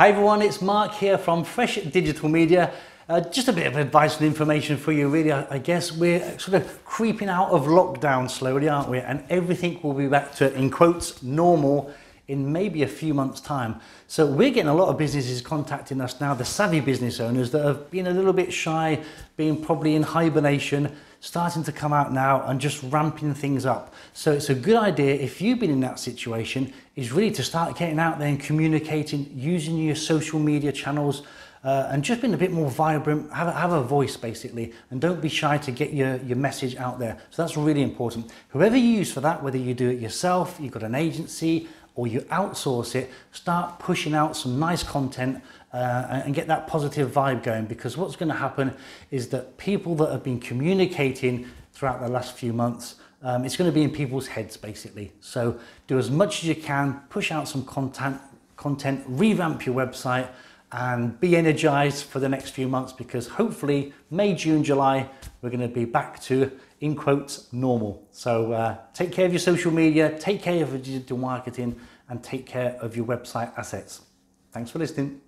Hi everyone, it's Mark here from Fresh Digital Media. Just a bit of advice and information for you really, I guess. We're sort of creeping out of lockdown slowly, aren't we? And everything will be back to, in quotes, normal in maybe a few months' time. So we're getting a lot of businesses contacting us now, the savvy business owners that have been a little bit shy, being probably in hibernation, starting to come out now and just ramping things up. So it's a good idea, if you've been in that situation, is really to start getting out there and communicating, using your social media channels, and just being a bit more vibrant, have a voice basically, and don't be shy to get your message out there. So that's really important. Whoever you use for that, whether you do it yourself, you've got an agency, or you outsource it, start pushing out some nice content and get that positive vibe going, because what's going to happen is that people that have been communicating throughout the last few months, it's going to be in people's heads basically. So do as much as you can, push out some content, revamp your website and be energized for the next few months, because hopefully May, June, July, we're going to be back to, in quotes, normal. So take care of your social media, take care of your digital marketing and take care of your website assets. Thanks for listening.